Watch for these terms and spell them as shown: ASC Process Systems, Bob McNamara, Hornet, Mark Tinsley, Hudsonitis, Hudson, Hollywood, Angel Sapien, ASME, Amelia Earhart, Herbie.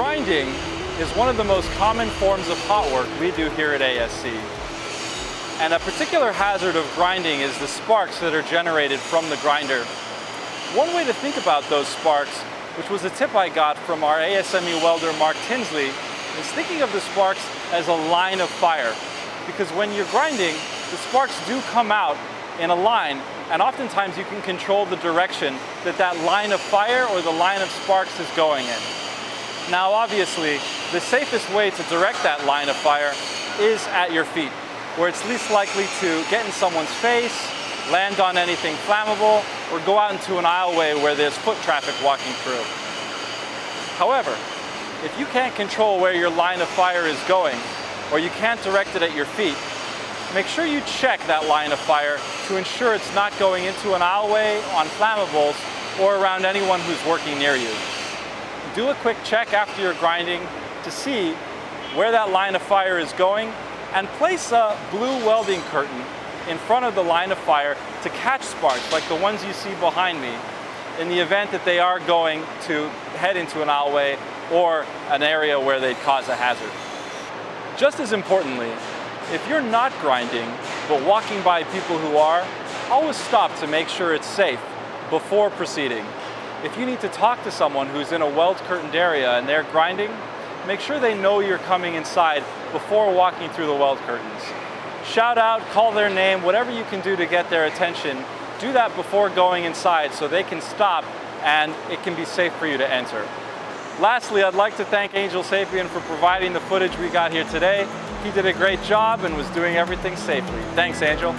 Grinding is one of the most common forms of hot work we do here at ASC. And a particular hazard of grinding is the sparks that are generated from the grinder. One way to think about those sparks, which was a tip I got from our ASME welder, Mark Tinsley, is thinking of the sparks as a line of fire. Because when you're grinding, the sparks do come out in a line, and oftentimes you can control the direction that that line of fire or the line of sparks is going in. Now, obviously, the safest way to direct that line of fire is at your feet, where it's least likely to get in someone's face, land on anything flammable, or go out into an aisleway where there's foot traffic walking through. However, if you can't control where your line of fire is going, or you can't direct it at your feet, make sure you check that line of fire to ensure it's not going into an aisleway, on flammables, or around anyone who's working near you. Do a quick check after you're grinding to see where that line of fire is going, and place a blue welding curtain in front of the line of fire to catch sparks like the ones you see behind me in the event that they are going to head into an aisleway or an area where they'd cause a hazard. Just as importantly, if you're not grinding but walking by people who are, always stop to make sure it's safe before proceeding. If you need to talk to someone who's in a weld-curtained area and they're grinding, make sure they know you're coming inside before walking through the weld curtains. Shout out, call their name, whatever you can do to get their attention, do that before going inside so they can stop and it can be safe for you to enter. Lastly, I'd like to thank Angel Sapien for providing the footage we got here today. He did a great job and was doing everything safely. Thanks, Angel.